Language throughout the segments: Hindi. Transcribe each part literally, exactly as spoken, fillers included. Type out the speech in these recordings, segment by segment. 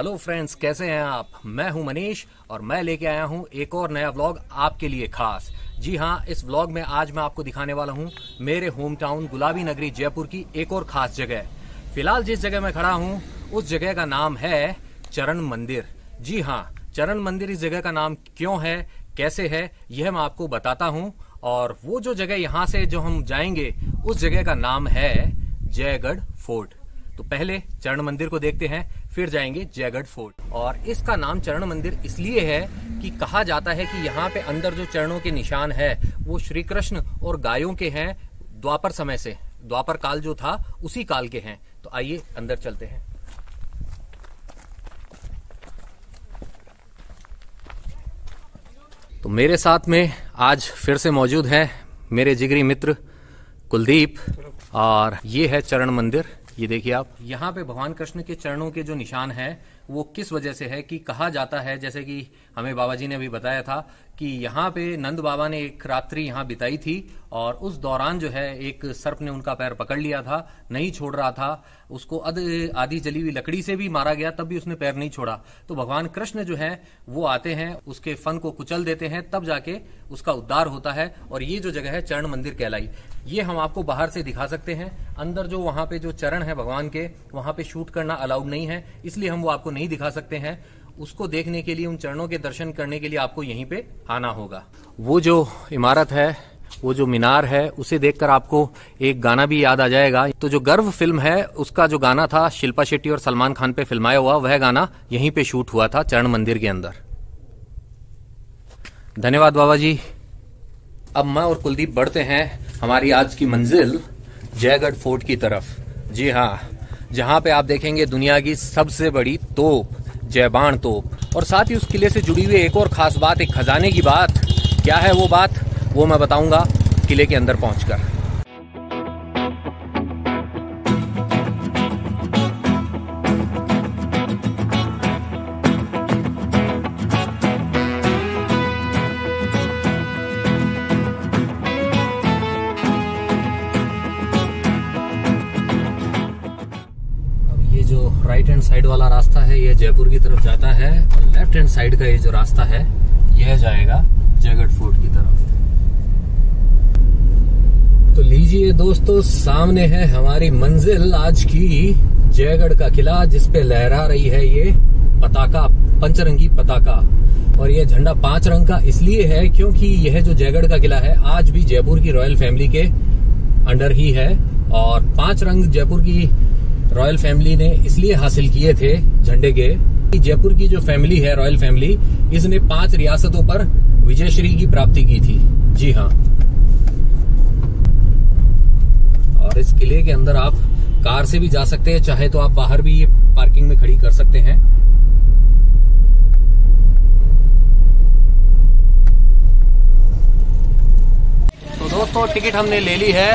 हेलो फ्रेंड्स, कैसे हैं आप। मैं हूं मनीष और मैं लेके आया हूं एक और नया व्लॉग आपके लिए खास। जी हां, इस व्लॉग में आज मैं आपको दिखाने वाला हूं मेरे होम टाउन गुलाबी नगरी जयपुर की एक और खास जगह। फिलहाल जिस जगह मैं खड़ा हूं उस जगह का नाम है चरण मंदिर। जी हां, चरण मंदिर इस जगह का नाम क्यों है, कैसे है, यह मैं आपको बताता हूँ। और वो जो जगह यहाँ से जो हम जाएंगे उस जगह का नाम है जयगढ़ फोर्ट। तो पहले चरण मंदिर को देखते हैं, फिर जाएंगे जयगढ़ फोर्ट। और इसका नाम चरण मंदिर इसलिए है कि कहा जाता है कि यहाँ पे अंदर जो चरणों के निशान है वो श्री कृष्ण और गायों के हैं, द्वापर समय से, द्वापर काल जो था उसी काल के हैं। तो आइए अंदर चलते हैं। तो मेरे साथ में आज फिर से मौजूद हैं मेरे जिगरी मित्र कुलदीप, और ये है चरण मंदिर। ये देखिए आप, यहाँ पे भगवान कृष्ण के चरणों के जो निशान हैं वो किस वजह से है कि कहा जाता है, जैसे कि हमें बाबा जी ने भी बताया था कि यहाँ पे नंद बाबा ने एक रात्रि यहाँ बिताई थी और उस दौरान जो है एक सर्प ने उनका पैर पकड़ लिया था, नहीं छोड़ रहा था। उसको अध आधी जली हुई लकड़ी से भी मारा गया तब भी उसने पैर नहीं छोड़ा। तो भगवान कृष्ण जो है वो आते हैं, उसके फन को कुचल देते हैं, तब जाके उसका उद्धार होता है। और ये जो जगह है चरण मंदिर कहलाई। ये हम आपको बाहर से दिखा सकते हैं, अंदर जो वहाँ पे जो चरण है भगवान के वहाँ पे शूट करना अलाउड नहीं है, इसलिए हम वो आपको नहीं दिखा सकते हैं। उसको देखने के लिए, उन चरणों के दर्शन करने के लिए आपको यहीं पे आना होगा। वो जो इमारत है, वो जो मीनार है, उसे देखकर आपको एक गाना भी याद आ जाएगा। तो जो गर्व फिल्म है उसका जो गाना था शिल्पा शेट्टी और सलमान खान पे फिल्माया हुआ, वह गाना यहीं पे शूट हुआ था चरण मंदिर के अंदर। धन्यवाद बाबा जी। अब मैं और कुलदीप बढ़ते हैं हमारी आज की मंजिल जयगढ़ फोर्ट की तरफ। जी हाँ, जहाँ पे आप देखेंगे दुनिया की सबसे बड़ी तोप, जयबाण तोप, और साथ ही उस किले से जुड़ी हुई एक और खास बात, एक खजाने की बात। क्या है वो बात, वो मैं बताऊंगा किले के अंदर पहुंचकर। राइट हैंड साइड वाला रास्ता है यह जयपुर की तरफ जाता है, और लेफ्ट हैंड साइड का ये जो रास्ता है यह जाएगा जयगढ़ फोर्ट की तरफ। तो लीजिए दोस्तों, सामने है हमारी मंजिल आज की, जयगढ़ का किला, जिसपे लहरा रही है ये पताका, पंचरंगी पताका। और यह झंडा पांच रंग का इसलिए है क्योंकि यह जो जयगढ़ का किला है आज भी जयपुर की रॉयल फैमिली के अंडर ही है, और पांच रंग जयपुर की रॉयल फैमिली ने इसलिए हासिल किए थे झंडे के। जयपुर की जो फैमिली है, रॉयल फैमिली, इसने पांच रियासतों पर विजयश्री की प्राप्ति की थी। जी हाँ। और इस किले के अंदर आप कार से भी जा सकते हैं, चाहे तो आप बाहर भी ये पार्किंग में खड़ी कर सकते हैं। तो दोस्तों, टिकट हमने ले ली है,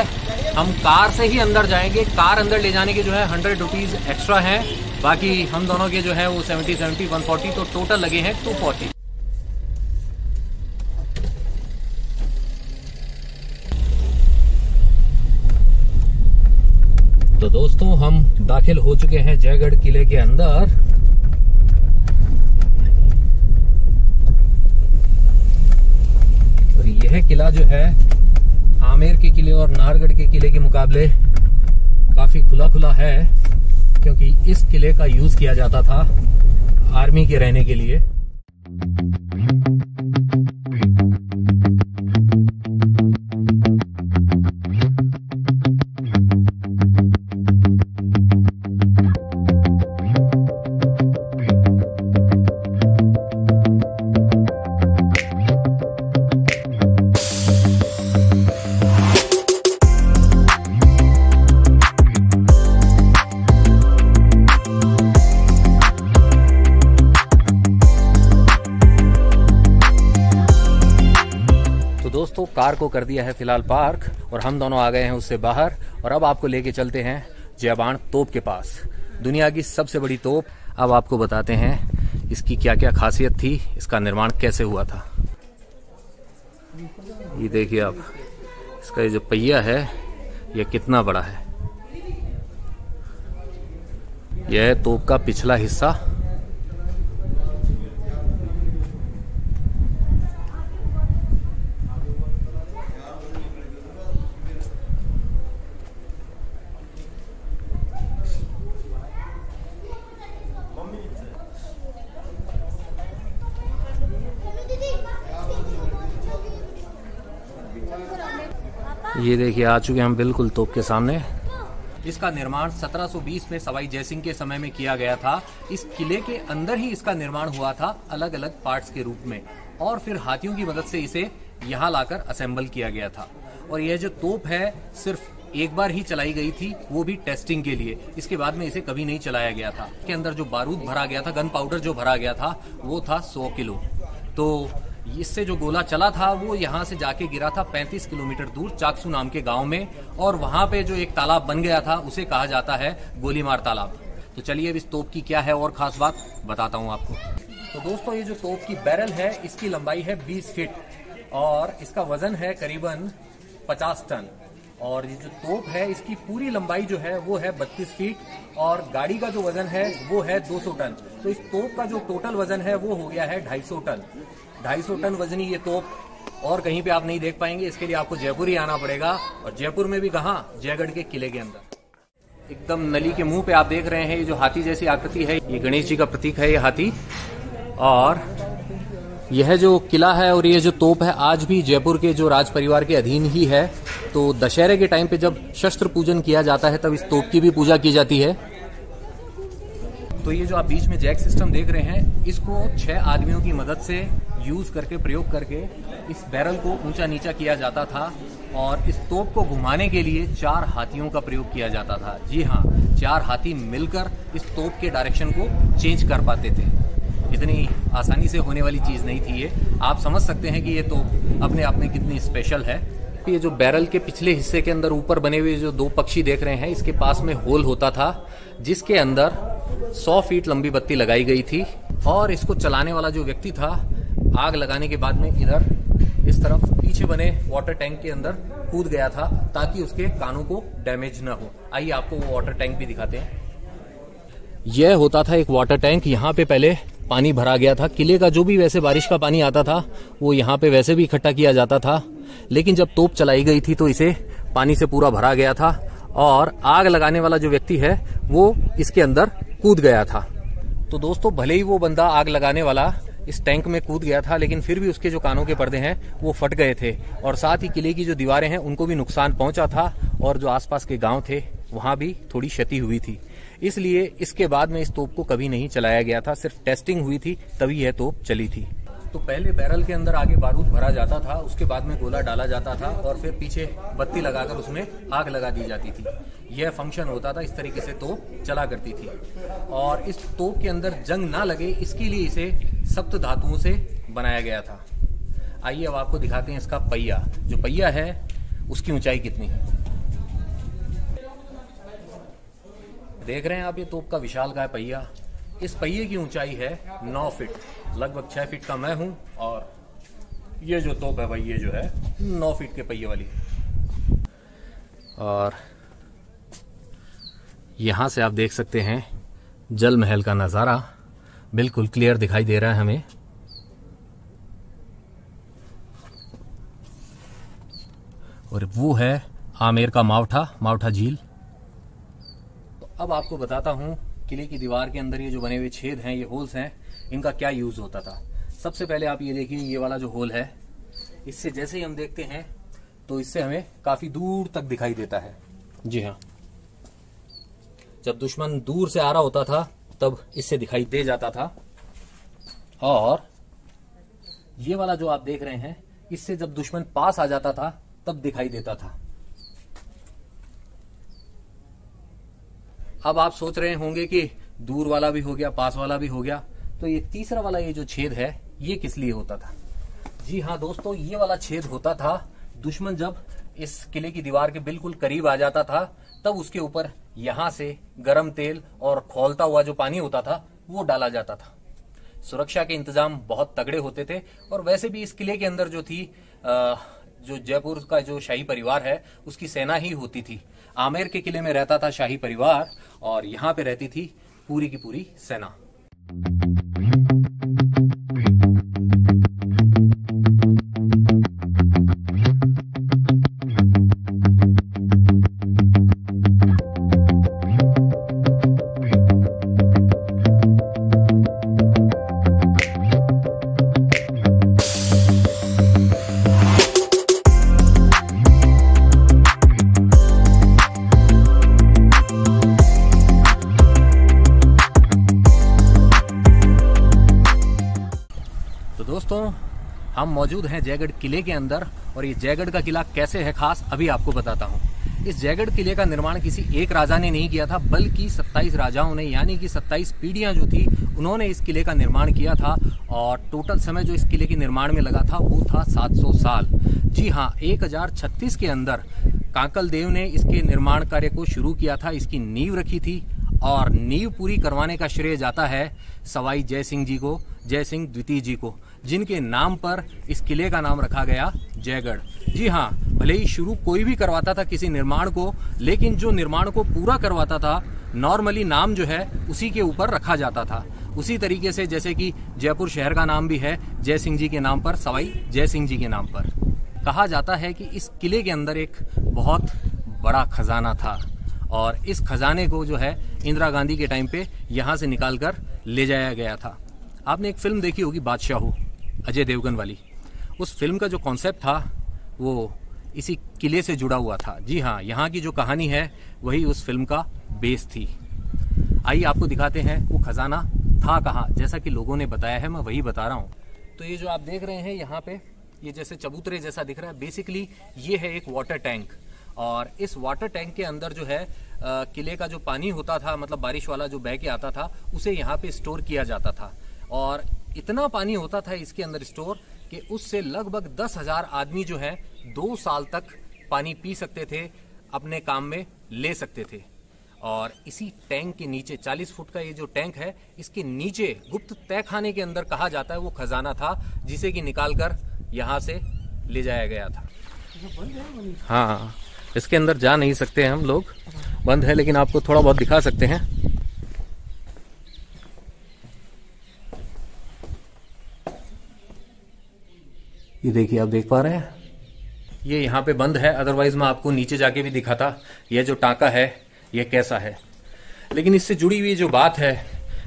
हम कार से ही अंदर जाएंगे। कार अंदर ले जाने के जो है हंड्रेड रुपीज एक्स्ट्रा हैं, बाकी हम दोनों के जो है वो सेवेंटी सेवेंटी वन फोर्टी तो टोटल लगे हैं टू फोर्टी। तो दोस्तों, हम दाखिल हो चुके हैं जयगढ़ किले के अंदर। और यह किला जो है अमेर के किले और नाहरगढ़ के किले के मुकाबले काफी खुला खुला है, क्योंकि इस किले का यूज किया जाता था आर्मी के रहने के लिए। दोस्तों, कार को कर दिया है फिलहाल पार्क, और हम दोनों आ गए हैं उससे बाहर। और अब आपको लेके चलते हैं जयबाण तोप के पास, दुनिया की सबसे बड़ी तोप। अब आपको बताते हैं इसकी क्या क्या खासियत थी, इसका निर्माण कैसे हुआ था। ये देखिए आप, इसका ये जो पहिया है ये कितना बड़ा है। यह तोप का पिछला हिस्सा ये देखिए आ चुके हम बिल्कुल तोप के सामने। इसका निर्माण सत्रह सौ बीस में सवाई जयसिंह के समय में किया गया था। इस किले के अंदर ही इसका निर्माण हुआ था अलग अलग पार्ट्स के रूप में, और फिर हाथियों की मदद से इसे यहाँ लाकर असेंबल किया गया था। और यह जो तोप है सिर्फ एक बार ही चलाई गई थी, वो भी टेस्टिंग के लिए। इसके बाद में इसे कभी नहीं चलाया गया था। इसके अंदर जो बारूद भरा गया था, गन पाउडर जो भरा गया था, वो था सौ किलो। तो इससे जो गोला चला था वो यहाँ से जाके गिरा था पैंतीस किलोमीटर दूर चाकसू नाम के गांव में, और वहाँ पे जो एक तालाब बन गया था उसे कहा जाता है गोलीमार तालाब। तो चलिए अब इस तोप की क्या है और खास बात बताता हूँ आपको। तो दोस्तों ये जो तोप की बैरल है इसकी लंबाई है बीस फीट और इसका वजन है करीबन पचास टन। और ये जो तोप है इसकी पूरी लंबाई जो है वो है बत्तीस फीट और गाड़ी का जो वजन है वो है दो सौ टन। तो इस तोप का जो टोटल वजन है वो हो गया है ढाई सौ टन। ढाई सौ टन वजनी ये तोप और कहीं पे आप नहीं देख पाएंगे। इसके लिए आपको जयपुर ही आना पड़ेगा, और जयपुर में भी कहाँ, जयगढ़ के किले के अंदर। एकदम नली के मुंह पे आप देख रहे हैं ये जो हाथी जैसी आकृति है, ये गणेश जी का प्रतीक है ये हाथी। और यह जो किला है और ये जो तोप है आज भी जयपुर के जो राज परिवार के अधीन ही है। तो दशहरे के टाइम पे जब शस्त्र पूजन किया जाता है तब इस तोप की भी पूजा की जाती है। तो ये जो आप बीच में जैक सिस्टम देख रहे हैं इसको छह आदमियों की मदद से यूज करके, प्रयोग करके इस बैरल को ऊंचा नीचा किया जाता था। और इस तोप को घुमाने के लिए चार हाथियों का प्रयोग किया जाता था। जी हाँ, चार हाथी मिलकर इस तोप के डायरेक्शन को चेंज कर पाते थे। इतनी आसानी से होने वाली चीज़ नहीं थी ये। आप समझ सकते हैं कि ये तो अपने आप में कितनी स्पेशल है। ये जो बैरल के पिछले हिस्से के अंदर ऊपर बने हुए जो दो पक्षी देख रहे हैं इसके पास में होल होता था जिसके अंदर सौ फीट लंबी बत्ती लगाई गई थी। और इसको चलाने वाला जो व्यक्ति था आग लगाने के बाद में इधर इस तरफ पीछे बने वाटर टैंक के अंदर कूद गया था ताकि उसके कानों को डैमेज ना हो। आइए आपको वो वाटर टैंक भी दिखाते हैं। यह होता था एक वाटर टैंक, यहाँ पे पहले पानी भरा गया था। किले का जो भी वैसे बारिश का पानी आता था वो यहाँ पे वैसे भी इकट्ठा किया जाता था, लेकिन जब तोप चलाई गई थी तो इसे पानी से पूरा भरा गया था। और आग लगाने वाला जो व्यक्ति है वो इसके अंदर कूद गया था। तो दोस्तों भले ही वो बंदा आग लगाने वाला इस टैंक में कूद गया था, लेकिन फिर भी उसके जो कानों के पर्दे हैं वो फट गए थे, और साथ ही किले की जो दीवारें हैं उनको भी नुकसान पहुंचा था, और जो आसपास के गांव थे वहां भी थोड़ी क्षति हुई थी। इसलिए इसके बाद में इस तोप को कभी नहीं चलाया गया था, सिर्फ टेस्टिंग हुई थी तभी यह तोप चली थी। तो पहले बैरल के अंदर आगे बारूद भरा जाता था, उसके बाद में गोला डाला जाता था और फिर पीछे बत्ती लगाकर उसमें आग लगा दी जाती थी। यह फंक्शन होता था, इस तरीके से तोप चला करती थी। और इस तोप के अंदर जंग ना लगे इसके लिए इसे सप्त धातुओं से बनाया गया था। आइए अब आपको दिखाते हैं इसका पहिया। जो पहिया है उसकी ऊंचाई कितनी है, देख रहे हैं आप, ये तोप का विशाल का पहिया। इस पहिए की ऊंचाई है नौ फीट, लगभग छह फीट का मैं हूं, और ये जो तोप है भाई ये जो है नौ फीट के पहिए वाली। और यहाँ से आप देख सकते हैं जल महल का नज़ारा बिल्कुल क्लियर दिखाई दे रहा है हमें। और वो है आमेर का मावठा, मावठा झील। अब आपको बताता हूँ किले की दीवार के अंदर ये जो बने हुए छेद हैं, ये होल्स हैं, इनका क्या यूज़ होता था। सबसे पहले आप ये देखिए, ये वाला जो होल है इससे जैसे ही हम देखते हैं तो इससे हमें काफ़ी दूर तक दिखाई देता है। जी हाँ, जब दुश्मन दूर से आ रहा होता था तब इससे दिखाई दे जाता था। और ये वाला जो आप देख रहे हैं इससे जब दुश्मन पास आ जाता था तब दिखाई देता था। अब आप सोच रहे होंगे कि दूर वाला भी हो गया, पास वाला भी हो गया, तो ये तीसरा वाला ये जो छेद है ये किस लिए होता था। जी हाँ दोस्तों, ये वाला छेद होता था दुश्मन जब इस किले की दीवार के बिल्कुल करीब आ जाता था तब उसके ऊपर यहाँ से गरम तेल और खौलता हुआ जो पानी होता था वो डाला जाता था। सुरक्षा के इंतजाम बहुत तगड़े होते थे। और वैसे भी इस किले के अंदर जो थी आ, जो जयपुर का जो शाही परिवार है उसकी सेना ही होती थी। आमेर के किले में रहता था शाही परिवार और यहाँ पे रहती थी पूरी की पूरी सेना। दोस्तों, हम मौजूद हैं जयगढ़ किले के अंदर और ये जयगढ़ का किला कैसे है खास अभी आपको बताता हूँ। इस जयगढ़ किले का निर्माण किसी एक राजा ने नहीं किया था, बल्कि सत्ताईस राजाओं ने, यानी कि सत्ताईस पीढ़ियाँ जो थी उन्होंने इस किले का निर्माण किया था। और टोटल समय जो इस किले के निर्माण में लगा था वो था सात सौ साल। जी हाँ, एक हजार छत्तीस के अंदर कांकल देव ने इसके निर्माण कार्य को शुरू किया था, इसकी नींव रखी थी और नींव पूरी करवाने का श्रेय जाता है सवाई जयसिंह जी को, जयसिंह द्वितीय जी को, जिनके नाम पर इस किले का नाम रखा गया जयगढ़। जी हाँ, भले ही शुरू कोई भी करवाता था किसी निर्माण को, लेकिन जो निर्माण को पूरा करवाता था नॉर्मली नाम जो है उसी के ऊपर रखा जाता था। उसी तरीके से जैसे कि जयपुर शहर का नाम भी है जयसिंह जी के नाम पर, सवाई जयसिंह जी के नाम पर। कहा जाता है कि इस किले के अंदर एक बहुत बड़ा खजाना था और इस खजाने को जो है इंदिरा गांधी के टाइम पे यहाँ से निकाल कर ले जाया गया था। आपने एक फिल्म देखी होगी बादशाहो, अजय देवगन वाली। उस फिल्म का जो कॉन्सेप्ट था वो इसी किले से जुड़ा हुआ था। जी हाँ, यहाँ की जो कहानी है वही उस फिल्म का बेस थी। आइए आपको दिखाते हैं वो खजाना था कहाँ। जैसा कि लोगों ने बताया है मैं वही बता रहा हूँ। तो ये जो आप देख रहे हैं यहाँ पे, ये जैसे चबूतरे जैसा दिख रहा है, बेसिकली ये है एक वाटर टैंक। और इस वाटर टैंक के अंदर जो है किले का जो पानी होता था, मतलब बारिश वाला जो बह के आता था, उसे यहाँ पे स्टोर किया जाता था। और इतना पानी होता था इसके अंदर स्टोर कि उससे लगभग दस हजार आदमी जो है दो साल तक पानी पी सकते थे, अपने काम में ले सकते थे। और इसी टैंक के नीचे चालीस फुट का ये जो टैंक है, इसके नीचे गुप्त तहखाने के अंदर कहा जाता है वो खजाना था, जिसे कि निकाल कर यहाँ से ले जाया गया था। हाँ, इसके अंदर जा नहीं सकते हैं हम लोग, बंद है, लेकिन आपको थोड़ा बहुत दिखा सकते हैं। ये देखिए, आप देख पा रहे हैं ये यहाँ पे बंद है, अदरवाइज मैं आपको नीचे जाके भी दिखाता ये जो टांका है ये कैसा है। लेकिन इससे जुड़ी हुई जो बात है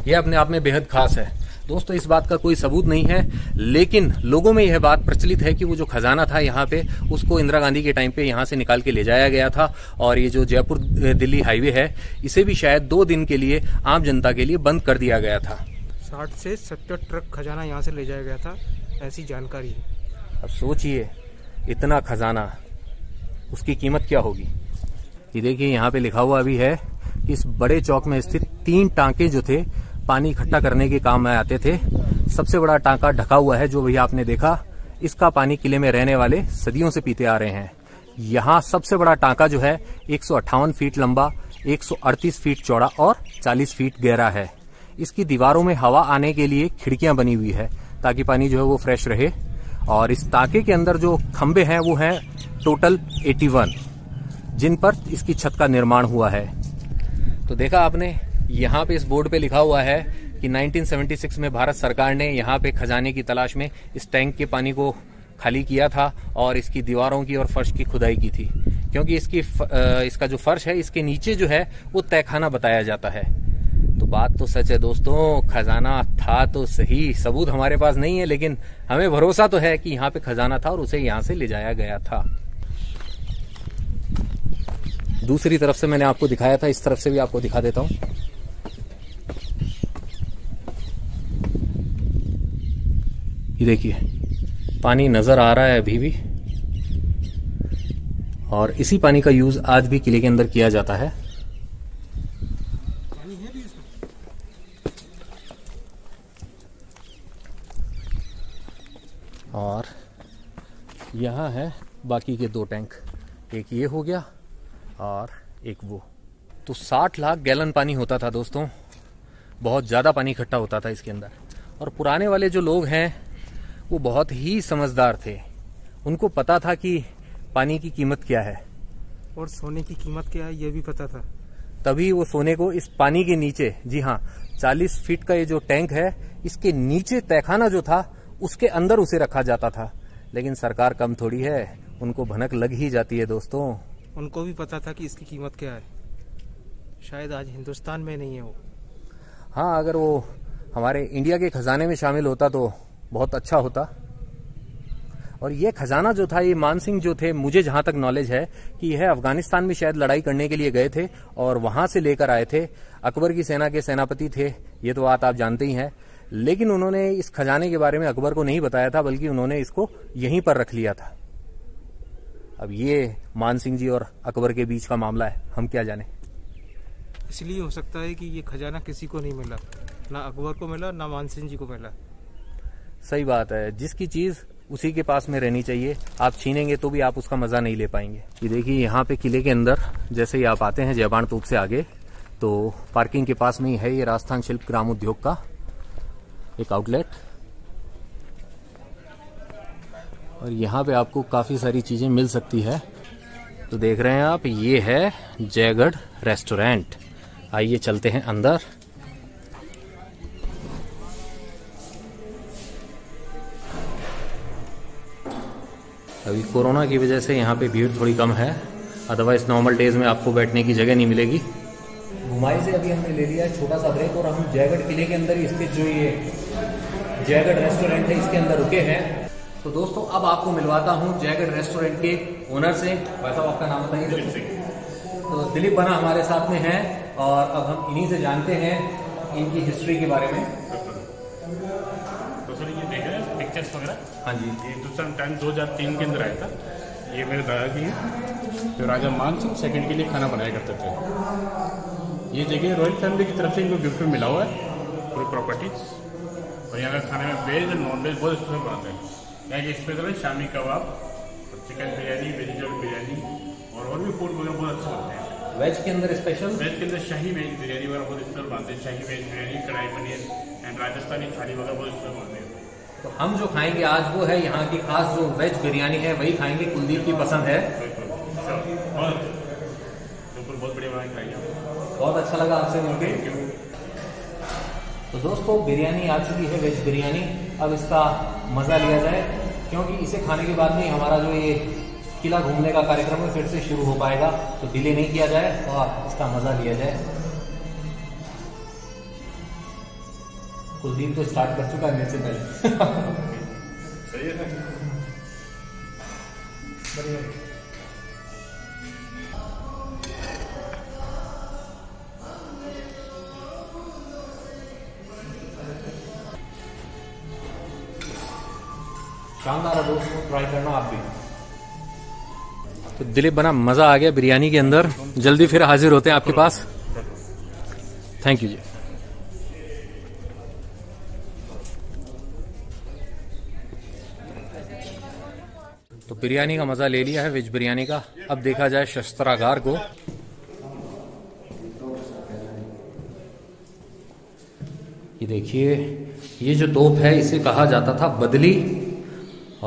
ये अपने आप में बेहद खास है दोस्तों। इस बात का कोई सबूत नहीं है, लेकिन लोगों में यह बात प्रचलित है कि वो जो खजाना था यहाँ पे, उसको इंदिरा गांधी के टाइम पे यहाँ से निकाल के ले जाया गया था। और ये जो जयपुर दिल्ली हाईवे है, इसे भी शायद दो दिन के लिए आम जनता के लिए बंद कर दिया गया था। साठ से सत्तर ट्रक खजाना यहाँ से ले जाया गया था, ऐसी जानकारी है। अब सोचिए, इतना खजाना, उसकी कीमत क्या होगी। ये देखिए, यहाँ पे लिखा हुआ भी है कि इस बड़े चौक में स्थित तीन टांके जो थे पानी इकट्ठा करने के काम में आते थे। सबसे बड़ा टांका ढका हुआ है, जो भैया आपने देखा, इसका पानी किले में रहने वाले सदियों से पीते आ रहे हैं। यहाँ सबसे बड़ा टांका जो है एक सौ अट्ठावन फीट लंबा, एक सौ अड़तीस फीट चौड़ा और चालीस फीट गहरा है। इसकी दीवारों में हवा आने के लिए खिड़कियां बनी हुई है ताकि पानी जो है वो फ्रेश रहे। और इस टांके के अंदर जो खंबे हैं वो हैं टोटल इक्यासी, जिन पर इसकी छत का निर्माण हुआ है। तो देखा आपने, यहाँ पे इस बोर्ड पे लिखा हुआ है कि उन्नीस सौ छिहत्तर में भारत सरकार ने यहाँ पे खजाने की तलाश में इस टैंक के पानी को खाली किया था और इसकी दीवारों की और फर्श की खुदाई की थी, क्योंकि इसकी इसका जो फर्श है इसके नीचे जो है वो तहखाना बताया जाता है। तो बात तो सच है दोस्तों, खजाना था तो सही, सबूत हमारे पास नहीं है, लेकिन हमें भरोसा तो है कि यहाँ पे खजाना था और उसे यहाँ से ले जाया गया था। दूसरी तरफ से मैंने आपको दिखाया था, इस तरफ से भी आपको दिखा देता हूँ। ये देखिए, पानी नजर आ रहा है अभी भी, और इसी पानी का यूज आज भी किले के अंदर किया जाता है। और यहाँ है बाकी के दो टैंक, एक ये हो गया और एक वो। तो साठ लाख गैलन पानी होता था दोस्तों, बहुत ज़्यादा पानी इकट्ठा होता था इसके अंदर। और पुराने वाले जो लोग हैं वो बहुत ही समझदार थे, उनको पता था कि पानी की कीमत क्या है और सोने की कीमत क्या है, ये भी पता था। तभी वो सोने को इस पानी के नीचे, जी हाँ, चालीस फीट का ये जो टैंक है इसके नीचे तहखाना जो था उसके अंदर उसे रखा जाता था। लेकिन सरकार कम थोड़ी है, उनको भनक लग ही जाती है दोस्तों। उनको भी पता था कि इसकी कीमत क्या है, शायद आज हिंदुस्तान में नहीं है वो। हाँ, अगर वो हमारे इंडिया के खजाने में शामिल होता तो बहुत अच्छा होता। और ये खजाना जो था, ये मान सिंह जो थे, मुझे जहाँ तक नॉलेज है कि यह अफगानिस्तान में शायद लड़ाई करने के लिए गए थे और वहाँ से लेकर आए थे। अकबर की सेना के सेनापति थे, ये तो बात आप जानते ही हैं। लेकिन उन्होंने इस खजाने के बारे में अकबर को नहीं बताया था, बल्कि उन्होंने इसको यहीं पर रख लिया था। अब ये मान सिंह जी और अकबर के बीच का मामला है, हम क्या जाने। इसलिए हो सकता है कि ये खजाना किसी को नहीं मिला, ना अकबर को मिला ना मान सिंह जी को मिला। सही बात है, जिसकी चीज उसी के पास में रहनी चाहिए, आप छीनेंगे तो भी आप उसका मजा नहीं ले पाएंगे। ये देखिए यहाँ पे किले के अंदर जैसे ही आप आते हैं जयबाण तोप से आगे, तो पार्किंग के पास में ही है ये राजस्थान शिल्प ग्राम उद्योग का एक आउटलेट, और यहाँ पे आपको काफी सारी चीजें मिल सकती है। तो देख रहे हैं आप, ये है जयगढ़ रेस्टोरेंट। आइए चलते हैं अंदर। अभी कोरोना की वजह से यहाँ पे भीड़ थोड़ी कम है, अदरवाइज नॉर्मल डेज में आपको बैठने की जगह नहीं मिलेगी। घुमाई से अभी हमने ले लिया है छोटा सा ब्रेक, और हम जयगढ़ किले के अंदर स्थित जो ये जयगढ़ रेस्टोरेंट है इसके अंदर रुके हैं। तो दोस्तों अब आपको मिलवाता हूँ जयगढ़ रेस्टोरेंट के ओनर से। वैसा आपका नाम बताइए। तो दिलीप बना हमारे साथ में है, और अब हम इन्हीं से जानते हैं इनकी हिस्ट्री के बारे में। तो सर ये देख रहे हैं पिक्चर्स वगैरह। हाँ जी, ये हिंदुस्तान टाइम्स दो हज़ार तीन के अंदर आया था। ये मेरे दादाजी हैं जो राजा मान सिंह सेकेंड के लिए खाना बनाया करते थे। ये जगह रॉयल फैमिली की तरफ से इनको गिफ्ट में मिला हुआ है, पूरी प्रॉपर्टीज। और यहाँ का खाने में वेज और नॉन वेज बहुत अच्छे बनाते हैं। यहाँ की स्पेशल है शामी कबाब, चिकन बिरयानी, वेजिटेबल बिरयानी, और और भी फूड वगैरह बहुत अच्छे होते हैं। वेज के अंदर स्पेशल वेज के अंदर शाही वेज बिरयानी वगैरह बहुत स्पेशल बनते हैं। शाही वेज बिरयानी, कढ़ाई पनीर एंड राजस्थानी थाली वगैरह बहुत स्पेशल बनते हैं। तो हम जो खाएंगे आज वो है यहाँ की खास जो वेज बिरयानी है, वही खाएंगे। कुलदीप की पसंद है, बिल्कुल बहुत बढ़िया बनाए खाएंगे। बहुत अच्छा लगा आपसे मिलकर। तो दोस्तों बिरयानी आ चुकी है, वेज बिरयानी। अब इसका मज़ा लिया जाए, क्योंकि इसे खाने के बाद में हमारा जो ये किला घूमने का कार्यक्रम है फिर से शुरू हो पाएगा। तो डिले नहीं किया जाए और इसका मज़ा लिया जाए। कुलदीप तो स्टार्ट कर चुका है मेरे से पहले। सही है ना? शानदार है दोस्तों, ट्राई करना आप भी। तो दिलीप बना मजा आ गया बिरयानी के अंदर। जल्दी फिर हाजिर होते हैं आपके पास। थैंक यू जी। तो बिरयानी का मजा ले लिया है, वेज बिरयानी का। अब देखा जाए शस्त्रागार को। ये देखिए, ये जो तोप है इसे कहा जाता था बदली,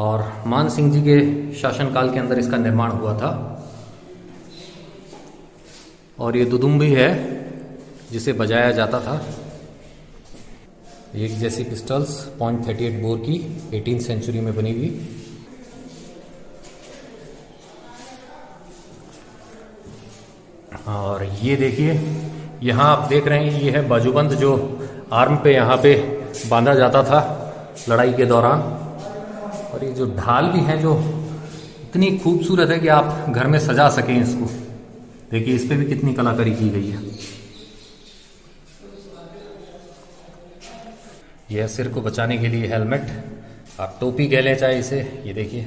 और मान सिंह जी के शासनकाल के अंदर इसका निर्माण हुआ था। और ये दुदुम्बी है जिसे बजाया जाता था। ये जैसी pistols point thirty eight bore की एटीन सेंचुरी में बनी हुई। और ये देखिए, यहाँ आप देख रहे हैं ये है बाजूबंद, जो आर्म पे यहाँ पे बांधा जाता था लड़ाई के दौरान। और ये जो ढाल भी है जो इतनी खूबसूरत है कि आप घर में सजा सकें इसको। देखिए इस पे भी कितनी कलाकारी की गई है। यह सिर को बचाने के लिए हेलमेट, आप टोपी कह लें चाहे इसे। ये देखिए,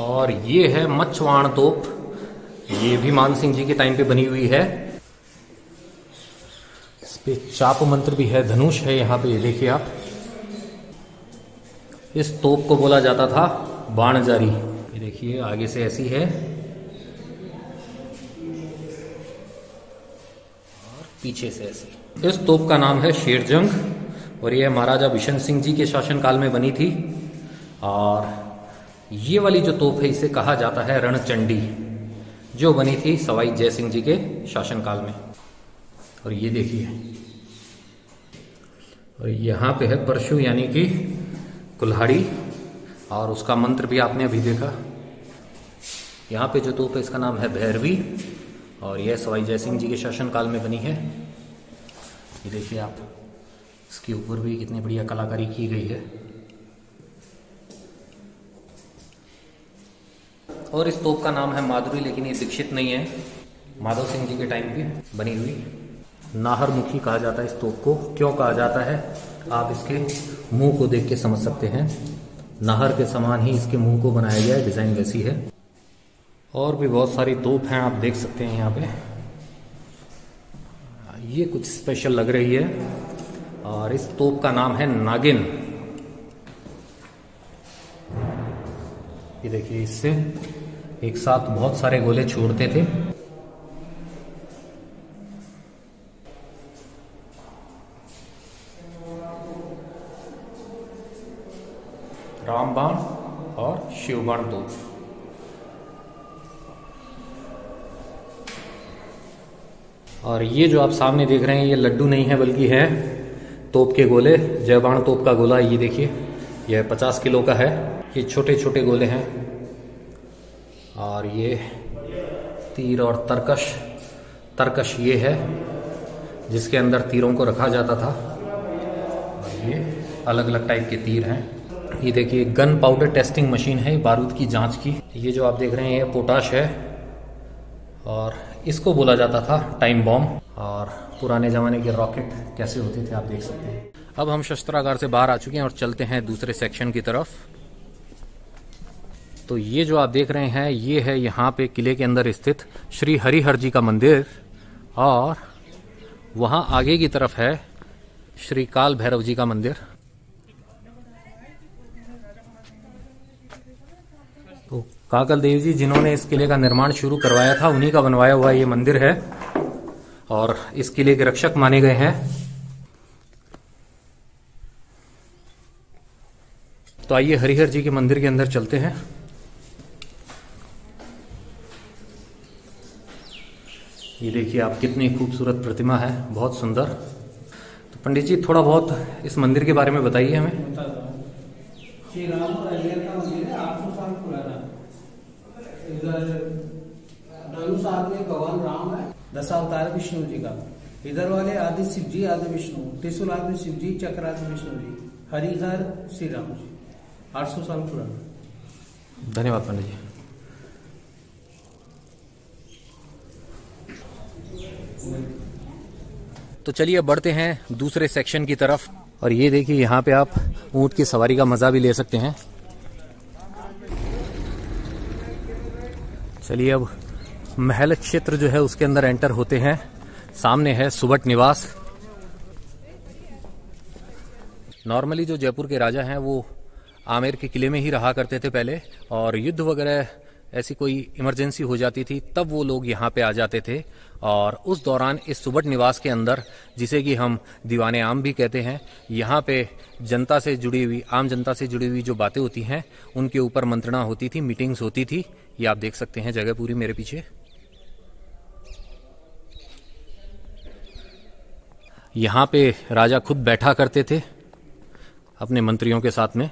और ये है मच्छवाण तोप, ये भी मान सिंह जी के टाइम पे बनी हुई है। पे चाप मंत्र भी है, धनुष है यहाँ पे। ये देखिए आप, इस तोप को बोला जाता था बाण जारी। ये देखिए आगे से ऐसी है और पीछे से ऐसी। इस तोप का नाम है शेरजंग, और ये महाराजा बिशन सिंह जी के शासनकाल में बनी थी। और ये वाली जो तोप है इसे कहा जाता है रणचंडी, जो बनी थी सवाई जयसिंह जी के शासनकाल में। और ये देखिए, और यहाँ पे है परशु यानी कि कुल्हाड़ी, और उसका मंत्र भी आपने अभी देखा। यहाँ पे जो तोप है इसका नाम है भैरवी, और यह सवाई जयसिंह जी के शासनकाल में बनी है। ये देखिए आप, इसके ऊपर भी कितनी बढ़िया कलाकारी की गई है। और इस तोप का नाम है माधुरी, लेकिन ये दीक्षित नहीं है। माधव सिंह जी के टाइम की बनी हुई नाहरमुखी कहा जाता है इस तोप को। क्यों कहा जाता है आप इसके मुंह को देख के समझ सकते हैं। नाहर के समान ही इसके मुंह को बनाया गया है, डिज़ाइन वैसी है। और भी बहुत सारी तोप हैं, आप देख सकते हैं यहाँ पे। ये कुछ स्पेशल लग रही है और इस तोप का नाम है नागिन। ये देखिए, इससे एक साथ बहुत सारे गोले छोड़ते थे। रामबाण और शिवबाण तोप। और ये जो आप सामने देख रहे हैं ये लड्डू नहीं है बल्कि है तोप के गोले। जयबाण तोप का गोला ये देखिए, यह पचास किलो का है। ये छोटे छोटे गोले हैं और ये तीर और तरकश तरकश ये है जिसके अंदर तीरों को रखा जाता था। और ये अलग अलग टाइप के तीर हैं। ये देखिए गन पाउडर टेस्टिंग मशीन है, बारूद की जांच की। ये जो आप देख रहे हैं ये पोटाश है और इसको बोला जाता था टाइम बॉम्ब। और पुराने ज़माने के रॉकेट कैसे होते थे आप देख सकते हैं। अब हम शस्त्रागार से बाहर आ चुके हैं और चलते हैं दूसरे सेक्शन की तरफ। तो ये जो आप देख रहे हैं ये है यहाँ पे किले के अंदर स्थित श्री हरिहर जी का मंदिर। और वहाँ आगे की तरफ है श्री काल भैरव जी का मंदिर। तो काकल देव जी जिन्होंने इस किले का निर्माण शुरू करवाया था उन्हीं का बनवाया हुआ ये मंदिर है और इस किले के रक्षक माने गए हैं। तो आइए हरिहर जी के मंदिर के अंदर चलते हैं। ये देखिए आप, कितनी खूबसूरत प्रतिमा है, बहुत सुंदर। तो पंडित जी थोड़ा बहुत इस मंदिर के बारे में बताइए हमें। श्री राम और अजमेर का मंदिर है, आठ सौ साल पुराना। इधर धनुष आदि भगवान राम है, दस अवतार विष्णु जी का। इधर वाले आदि शिव जी आदि विष्णु, त्रिशूल आदि शिव जी, चक्र आदि विष्णु जी। हरिहर श्री राम जी, आठ सौ साल पुराना। धन्यवाद पंडित जी। तो चलिए अब बढ़ते हैं दूसरे सेक्शन की तरफ। और ये देखिए यहाँ पे आप ऊंट की सवारी का मजा भी ले सकते हैं। चलिए अब महल क्षेत्र जो है उसके अंदर एंटर होते हैं। सामने है सुबट निवास। नॉर्मली जो जयपुर के राजा हैं वो आमेर के किले में ही रहा करते थे पहले। और युद्ध वगैरह ऐसी कोई इमरजेंसी हो जाती थी तब वो लोग यहाँ पे आ जाते थे। और उस दौरान इस सुबट निवास के अंदर, जिसे कि हम दीवान-ए-आम भी कहते हैं, यहाँ पे जनता से जुड़ी हुई, आम जनता से जुड़ी हुई जो बातें होती हैं उनके ऊपर मंत्रणा होती थी, मीटिंग्स होती थी। ये आप देख सकते हैं जगह पूरी मेरे पीछे। यहाँ पे राजा खुद बैठा करते थे अपने मंत्रियों के साथ में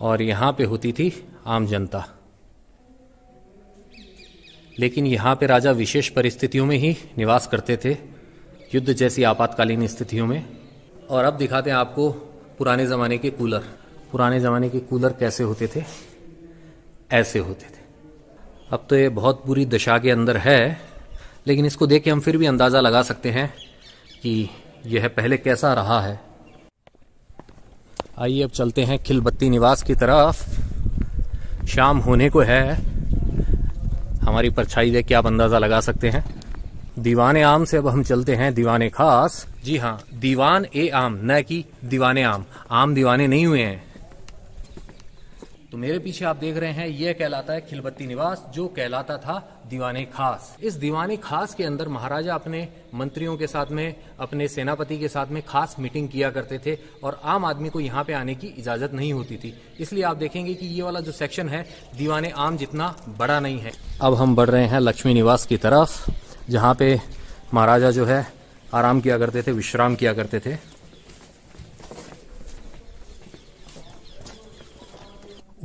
और यहाँ पे होती थी आम जनता। लेकिन यहाँ पे राजा विशेष परिस्थितियों में ही निवास करते थे, युद्ध जैसी आपातकालीन स्थितियों में। और अब दिखाते हैं आपको पुराने ज़माने के कूलर। पुराने ज़माने के कूलर कैसे होते थे, ऐसे होते थे। अब तो ये बहुत बुरी दशा के अंदर है लेकिन इसको देख के हम फिर भी अंदाज़ा लगा सकते हैं कि यह पहले कैसा रहा है। आइए अब चलते हैं खिलबत्ती निवास की तरफ। शाम होने को है, हमारी परछाई देख के आप अंदाज़ा लगा सकते हैं। दीवान-ए-आम से अब हम चलते हैं दीवान-ए-खास। जी हाँ, दीवान-ए-आम, न कि दीवान-ए-आम। आम दीवाने नहीं हुए हैं। तो मेरे पीछे आप देख रहे हैं यह कहलाता है खिलबत्ती निवास, जो कहलाता था दीवान-ए-खास। इस दीवान-ए-खास के अंदर महाराजा अपने मंत्रियों के साथ में, अपने सेनापति के साथ में खास मीटिंग किया करते थे और आम आदमी को यहाँ पे आने की इजाज़त नहीं होती थी। इसलिए आप देखेंगे कि ये वाला जो सेक्शन है दीवान-ए-आम जितना बड़ा नहीं है। अब हम बढ़ रहे हैं लक्ष्मी निवास की तरफ, जहाँ पे महाराजा जो है आराम किया करते थे, विश्राम किया करते थे।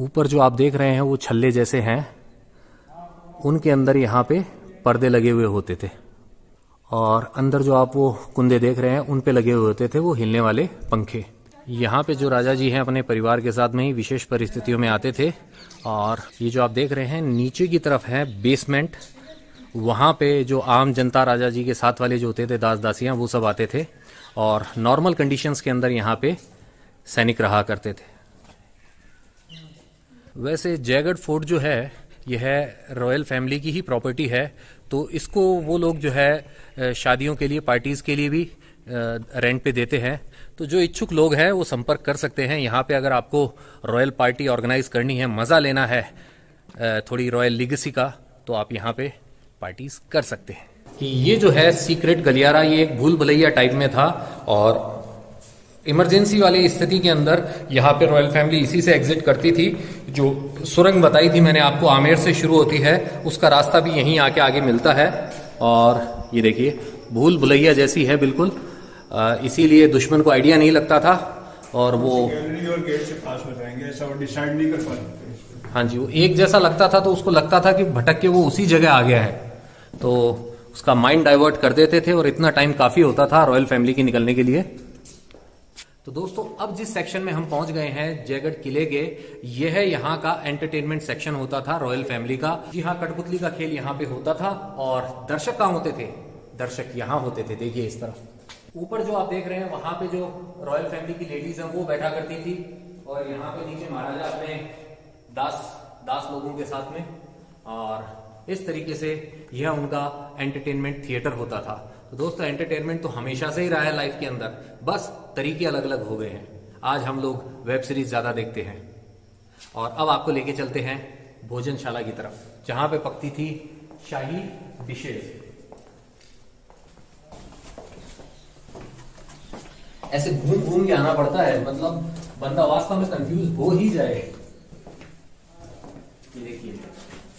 ऊपर जो आप देख रहे हैं वो छल्ले जैसे हैं, उनके अंदर यहाँ पे पर्दे लगे हुए होते थे। और अंदर जो आप वो कुंदे देख रहे हैं उन पे लगे हुए होते थे वो हिलने वाले पंखे। यहाँ पे जो राजा जी हैं अपने परिवार के साथ में ही विशेष परिस्थितियों में आते थे। और ये जो आप देख रहे हैं नीचे की तरफ है बेसमेंट, वहाँ पे जो आम जनता राजा जी के साथ वाले जो होते थे दास दासियाँ वो सब आते थे और नॉर्मल कंडीशंस के अंदर यहाँ पे सैनिक रहा करते थे। वैसे जयगढ़ फोर्ट जो है यह रॉयल फैमिली की ही प्रॉपर्टी है, तो इसको वो लोग जो है शादियों के लिए पार्टीज़ के लिए भी रेंट पे देते हैं, तो जो इच्छुक लोग हैं वो संपर्क कर सकते हैं। यहाँ पे अगर आपको रॉयल पार्टी ऑर्गेनाइज करनी है, मज़ा लेना है थोड़ी रॉयल लीगेसी का, तो आप यहाँ पे पार्टीज कर सकते हैं। कि ये जो है सीक्रेट गलियारा ये एक भूल भुलैया टाइप में था और इमरजेंसी वाली स्थिति के अंदर यहाँ पे रॉयल फैमिली इसी से एग्जिट करती थी। जो सुरंग बताई थी मैंने आपको, आमेर से शुरू होती है, उसका रास्ता भी यहीं आके आगे मिलता है। और ये देखिए भूल भुलैया जैसी है बिल्कुल, इसीलिए दुश्मन को आइडिया नहीं लगता था और वो हाँ जी वो एक जैसा लगता था, तो उसको लगता था कि भटक के वो उसी जगह आ गया है, तो उसका माइंड डाइवर्ट कर देते थे और इतना टाइम काफ़ी होता था रॉयल फैमिली के निकलने के लिए। तो दोस्तों अब जिस सेक्शन में हम पहुंच गए हैं जयगढ़ किले के, यह यहाँ का एंटरटेनमेंट सेक्शन होता था रॉयल फैमिली का। जी हाँ, कठपुतली का खेल यहाँ पे होता था और दर्शक कहाँ होते थे? दर्शक यहाँ होते थे। देखिए इस तरफ ऊपर जो आप देख रहे हैं वहाँ पे जो रॉयल फैमिली की लेडीज हैं वो बैठा करती थी और यहाँ पे नीचे महाराजा अपने दास दास लोगों के साथ में, और इस तरीके से यह उनका एंटरटेनमेंट थिएटर होता था। तो दोस्तों एंटरटेनमेंट तो हमेशा से ही रहा है लाइफ के अंदर, बस तरीके अलग अलग हो गए हैं। आज हम लोग वेब सीरीज ज़्यादा देखते हैं। और अब आपको लेके चलते हैं भोजनशाला की तरफ, जहाँ पे पकती थी शाही डिशेज। ऐसे घूम घूम के आना पड़ता है, मतलब बंदा वास्तव में कंफ्यूज हो ही जाए। ये देखिए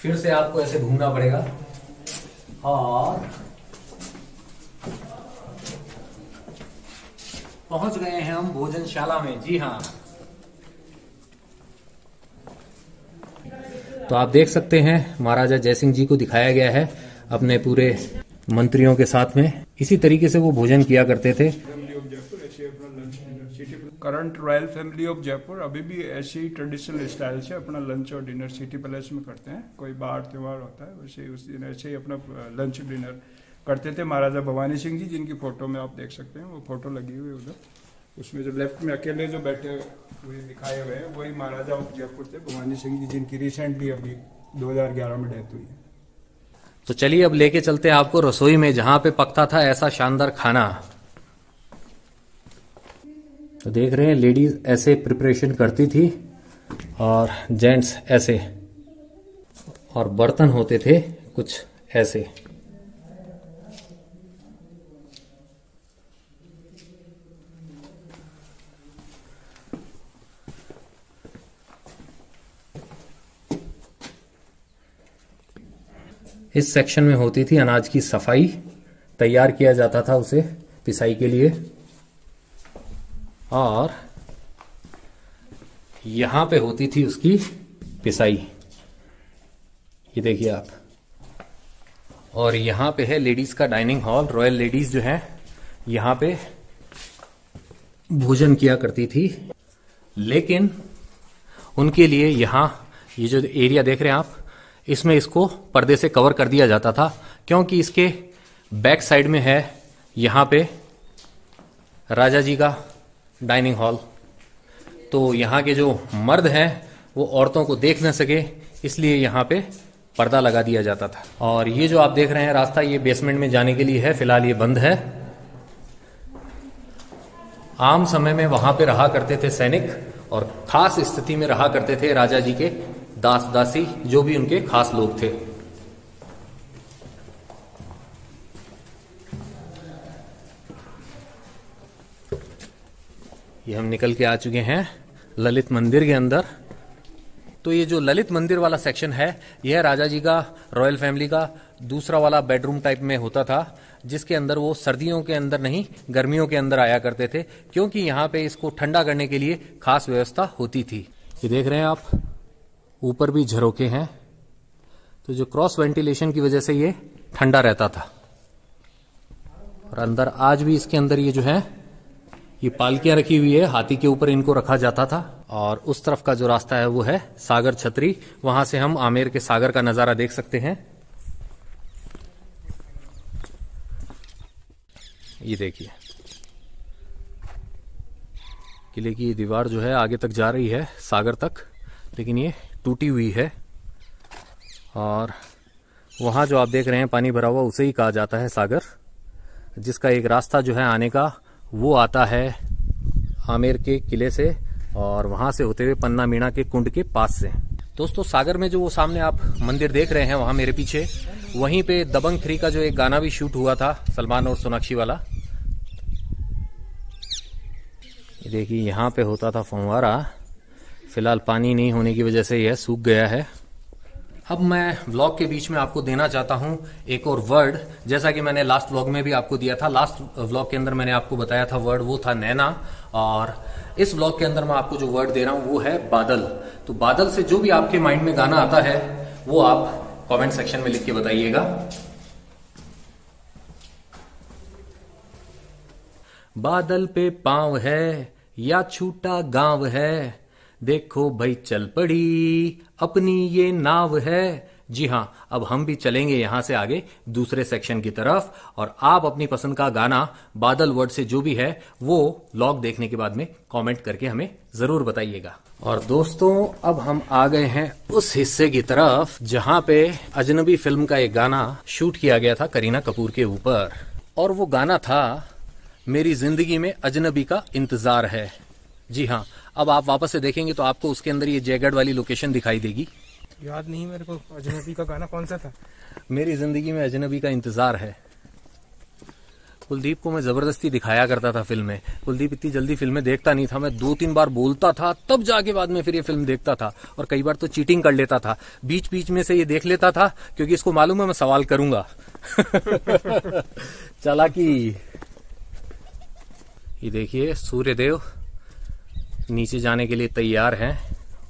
फिर से आपको ऐसे घूमना पड़ेगा और पहुंच गए हैं हम भोजनशाला में। जी हाँ, तो आप देख सकते हैं महाराजा जयसिंह जी को दिखाया गया है अपने पूरे मंत्रियों के साथ में, इसी तरीके से वो भोजन किया करते थे। Current royal family of Jaipur अभी भी ऐसी ट्रेडिशनल स्टाइल से अपना लंच और डिनर सिटी पैलेस में करते हैं। कोई बार त्यौहार होता है वैसे उस दिन ऐसे ही अपना लंच डिनर करते थे। महाराजा भवानी सिंह जी, जिनकी फोटो में आप देख सकते हैं, वो फोटो लगी हुई उधर, उसमें जो लेफ्ट में अकेले जो बैठे हुए दिखाए हुए हैं वही महाराजा ऑफ जयपुर थे, भवानी सिंह जी, जिनकी रिसेंटली अभी दो हजार ग्यारह में डेथ हुई है। तो चलिए अब लेके चलते हैं आपको रसोई में, जहाँ पे पकता था ऐसा शानदार खाना। तो देख रहे हैं लेडीज ऐसे प्रिपरेशन करती थी और जेंट्स ऐसे, और बर्तन होते थे कुछ ऐसे। इस सेक्शन में होती थी अनाज की सफाई, तैयार किया जाता था उसे पिसाई के लिए। और यहाँ पे होती थी उसकी पिसाई, ये देखिए आप। और यहाँ पे है लेडीज का डाइनिंग हॉल, रॉयल लेडीज जो है यहाँ पे भोजन किया करती थी। लेकिन उनके लिए यहाँ ये जो एरिया देख रहे हैं आप, इसमें इसको पर्दे से कवर कर दिया जाता था, क्योंकि इसके बैक साइड में है यहाँ पे राजा जी का डाइनिंग हॉल। तो यहाँ के जो मर्द हैं वो औरतों को देख न सके, इसलिए यहाँ पे पर्दा लगा दिया जाता था। और ये जो आप देख रहे हैं रास्ता, ये बेसमेंट में जाने के लिए है, फिलहाल ये बंद है। आम समय में वहाँ पे रहा करते थे सैनिक और खास स्थिति में रहा करते थे राजा जी के दास दासी, जो भी उनके खास लोग थे। ये हम निकल के आ चुके हैं ललित मंदिर के अंदर। तो ये जो ललित मंदिर वाला सेक्शन है, यह राजा जी का रॉयल फैमिली का दूसरा वाला बेडरूम टाइप में होता था, जिसके अंदर वो सर्दियों के अंदर नहीं गर्मियों के अंदर आया करते थे, क्योंकि यहाँ पे इसको ठंडा करने के लिए खास व्यवस्था होती थी। ये देख रहे हैं आप ऊपर भी झरोखे हैं, तो जो क्रॉस वेंटिलेशन की वजह से ये ठंडा रहता था। और अंदर आज भी इसके अंदर ये जो है ये पालकियां रखी हुई है, हाथी के ऊपर इनको रखा जाता था। और उस तरफ का जो रास्ता है वो है सागर छतरी, वहां से हम आमेर के सागर का नजारा देख सकते हैं। ये देखिए किले की दीवार जो है आगे तक जा रही है सागर तक, लेकिन ये टूटी हुई है और वहाँ जो आप देख रहे हैं पानी भरा हुआ उसे ही कहा जाता है सागर, जिसका एक रास्ता जो है आने का वो आता है आमेर के किले से और वहाँ से होते हुए पन्ना मीणा के कुंड के पास से। दोस्तों सागर में जो वो सामने आप मंदिर देख रहे हैं वहाँ मेरे पीछे, वहीं पे दबंग थ्री का जो एक गाना भी शूट हुआ था सलमान और सोनाक्षी वाला, देखिए यहाँ पे होता था फव्वारा। फिलहाल पानी नहीं होने की वजह से यह सूख गया है। अब मैं व्लॉग के बीच में आपको देना चाहता हूं एक और वर्ड, जैसा कि मैंने लास्ट व्लॉग में भी आपको दिया था। लास्ट व्लॉग के अंदर मैंने आपको बताया था वर्ड, वो था नैना, और इस व्लॉग के अंदर मैं आपको जो वर्ड दे रहा हूं वो है बादल। तो बादल से जो भी आपके माइंड में गाना आता है वो आप कमेंट सेक्शन में लिख के बताइएगा। बादल पे पांव है या छूटा गांव है, देखो भाई चल पड़ी अपनी ये नाव है। जी हाँ, अब हम भी चलेंगे यहाँ से आगे दूसरे सेक्शन की तरफ, और आप अपनी पसंद का गाना बादल वर्ड से जो भी है वो व्लॉग देखने के बाद में कमेंट करके हमें जरूर बताइएगा। और दोस्तों अब हम आ गए हैं उस हिस्से की तरफ जहाँ पे अजनबी फिल्म का एक गाना शूट किया गया था करीना कपूर के ऊपर, और वो गाना था मेरी जिंदगी में अजनबी का इंतजार है। जी हाँ, अब आप वापस से देखेंगे तो आपको उसके अंदर ये जयगढ़ वाली लोकेशन दिखाई देगी। याद नहीं मेरे को अजनबी का गाना कौन सा था। मेरी जिंदगी में अजनबी का इंतजार है। कुलदीप को मैं जबरदस्ती दिखाया करता था फिल्में, कुलदीप इतनी जल्दी फिल्में देखता नहीं था, मैं दो तीन बार बोलता था तब जाके बाद में फिर ये फिल्म देखता था, और कई बार तो चीटिंग कर लेता था, बीच बीच में से ये देख लेता था क्योंकि इसको मालूम है मैं सवाल करूंगा। चालाकी। ये देखिए सूर्यदेव नीचे जाने के लिए तैयार हैं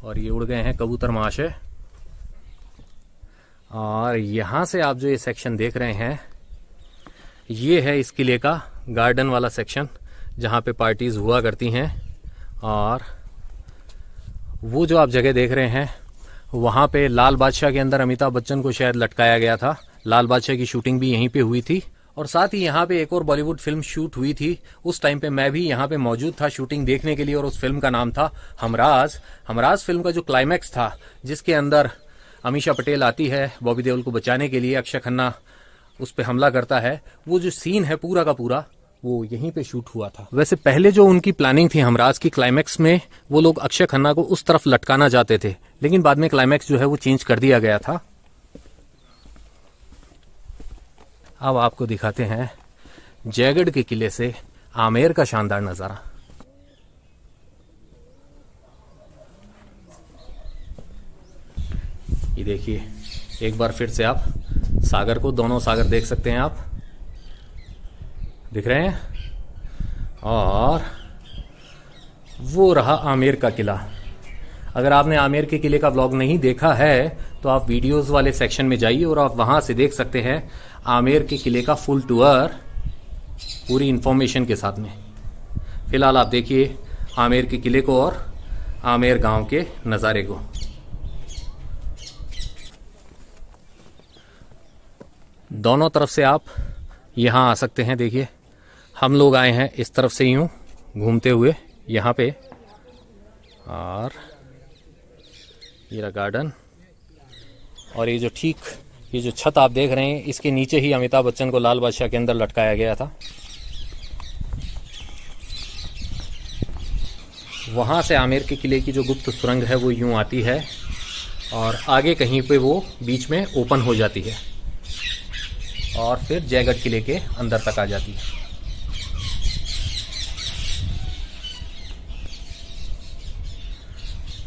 और ये उड़ गए हैं कबूतर महाशय। और यहाँ से आप जो ये सेक्शन देख रहे हैं ये है इस किले का गार्डन वाला सेक्शन जहाँ पे पार्टीज़ हुआ करती हैं, और वो जो आप जगह देख रहे हैं वहाँ पे लाल बादशाह के अंदर अमिताभ बच्चन को शायद लटकाया गया था। लाल बादशाह की शूटिंग भी यहीं पे हुई थी, और साथ ही यहाँ पे एक और बॉलीवुड फिल्म शूट हुई थी। उस टाइम पे मैं भी यहाँ पे मौजूद था शूटिंग देखने के लिए, और उस फिल्म का नाम था हमराज। हमराज फिल्म का जो क्लाइमैक्स था जिसके अंदर अमीषा पटेल आती है बॉबी देओल को बचाने के लिए, अक्षय खन्ना उस पे हमला करता है, वो जो सीन है पूरा का पूरा वो यहीं पे शूट हुआ था। वैसे पहले जो उनकी प्लानिंग थी हमराज की, क्लाइमैक्स में वो लोग अक्षय खन्ना को उस तरफ लटकाना चाहते थे, लेकिन बाद में क्लाइमैक्स जो है वो चेंज कर दिया गया था। अब आपको दिखाते हैं जयगढ़ के किले से आमेर का शानदार नज़ारा। ये देखिए एक बार फिर से आप सागर को, दोनों सागर देख सकते हैं आप, दिख रहे हैं, और वो रहा आमेर का किला। अगर आपने आमेर के किले का व्लॉग नहीं देखा है तो आप वीडियोस वाले सेक्शन में जाइए और आप वहां से देख सकते हैं आमेर के किले का फुल टूर पूरी इन्फॉर्मेशन के साथ में। फिलहाल आप देखिए आमेर के किले को और आमेर गांव के नज़ारे को। दोनों तरफ से आप यहां आ सकते हैं। देखिए हम लोग आए हैं इस तरफ से ही हूँ घूमते हुए यहाँ पे, और ये रहा गार्डन, और ये जो ठीक ये जो छत आप देख रहे हैं इसके नीचे ही अमिताभ बच्चन को लाल बादशाह के अंदर लटकाया गया था। वहाँ से आमेर के किले की जो गुप्त सुरंग है वो यूं आती है और आगे कहीं पे वो बीच में ओपन हो जाती है और फिर जयगढ़ किले के अंदर तक आ जाती है।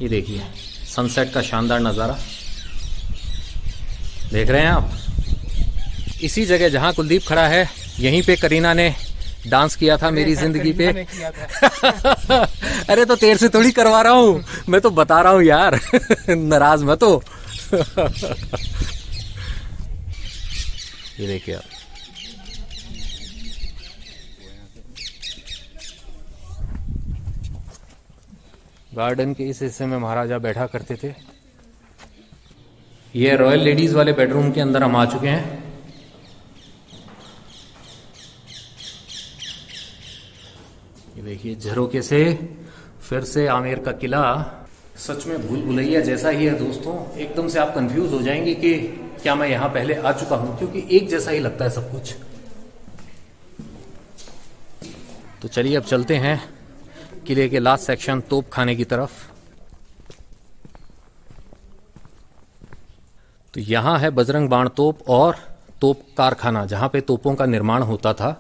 ये देखिए सनसेट का शानदार नज़ारा देख रहे हैं आप। इसी जगह जहां कुलदीप खड़ा है यहीं पे करीना ने डांस किया था मेरी जिंदगी पे। अरे तो तेरे से थोड़ी करवा रहा हूँ मैं, तो बता रहा हूँ यार। नाराज मत हो। ये देखिए आप, गार्डन के इस हिस्से में महाराजा बैठा करते थे। ये रॉयल लेडीज वाले बेडरूम के अंदर हम आ चुके हैं। ये देखिए झरोके से फिर से आमेर का किला। सच में भूल भुलैया जैसा ही है दोस्तों, एकदम से आप कंफ्यूज हो जाएंगे कि क्या मैं यहाँ पहले आ चुका हूँ, क्योंकि एक जैसा ही लगता है सब कुछ। तो चलिए अब चलते हैं किले के लास्ट सेक्शन तोपखाने की तरफ। तो यहाँ है बजरंग बाण तोप और तोप कारखाना, जहाँ पे तोपों का निर्माण होता था।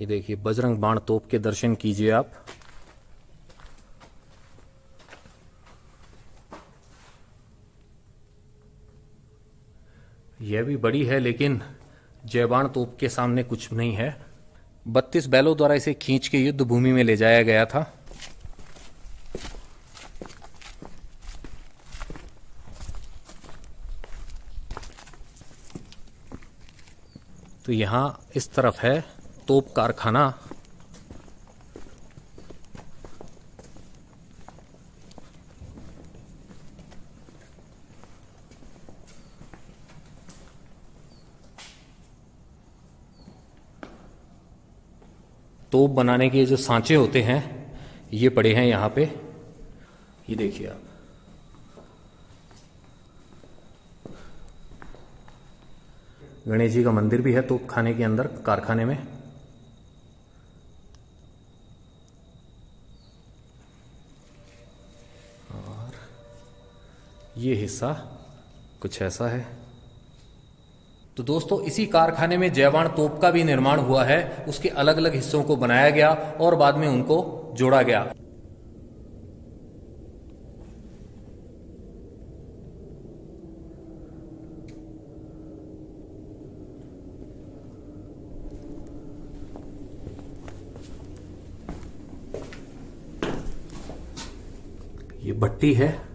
ये देखिए बजरंग बाण तोप के दर्शन कीजिए आप। यह भी बड़ी है लेकिन जयबाण तोप के सामने कुछ नहीं है। बत्तीस बैलों द्वारा इसे खींच के युद्ध भूमि में ले जाया गया था। तो यहाँ इस तरफ है तोप कारखाना। तोप बनाने के जो सांचे होते हैं ये पड़े हैं यहाँ पे, ये देखिए आप। गणेश जी का मंदिर भी है तोपखाने के अंदर, कारखाने में। ये हिस्सा कुछ ऐसा है। तो दोस्तों इसी कारखाने में जयबाण तोप का भी निर्माण हुआ है। उसके अलग अलग हिस्सों को बनाया गया और बाद में उनको जोड़ा गया। ये भट्टी है।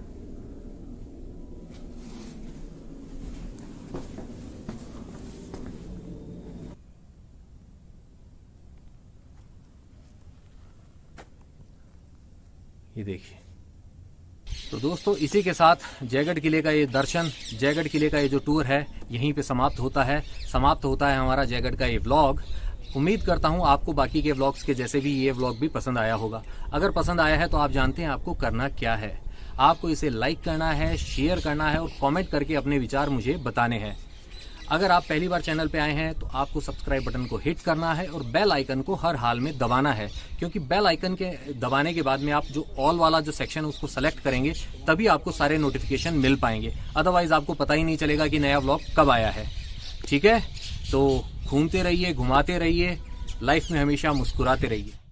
ये देखिए। तो दोस्तों इसी के साथ जयगढ़ किले का ये दर्शन, जयगढ़ किले का ये जो टूर है यहीं पे समाप्त होता है। समाप्त होता है हमारा जयगढ़ का ये व्लॉग। उम्मीद करता हूँ आपको बाकी के व्लॉग्स के जैसे भी ये व्लॉग भी पसंद आया होगा। अगर पसंद आया है तो आप जानते हैं आपको करना क्या है। आपको इसे लाइक करना है, शेयर करना है और कॉमेंट करके अपने विचार मुझे बताने हैं। अगर आप पहली बार चैनल पे आए हैं तो आपको सब्सक्राइब बटन को हिट करना है और बेल आइकन को हर हाल में दबाना है, क्योंकि बेल आइकन के दबाने के बाद में आप जो ऑल वाला जो सेक्शन है उसको सेलेक्ट करेंगे तभी आपको सारे नोटिफिकेशन मिल पाएंगे। अदरवाइज आपको पता ही नहीं चलेगा कि नया व्लॉग कब आया है। ठीक है, तो घूमते रहिए, घुमाते रहिए, लाइफ में हमेशा मुस्कुराते रहिए।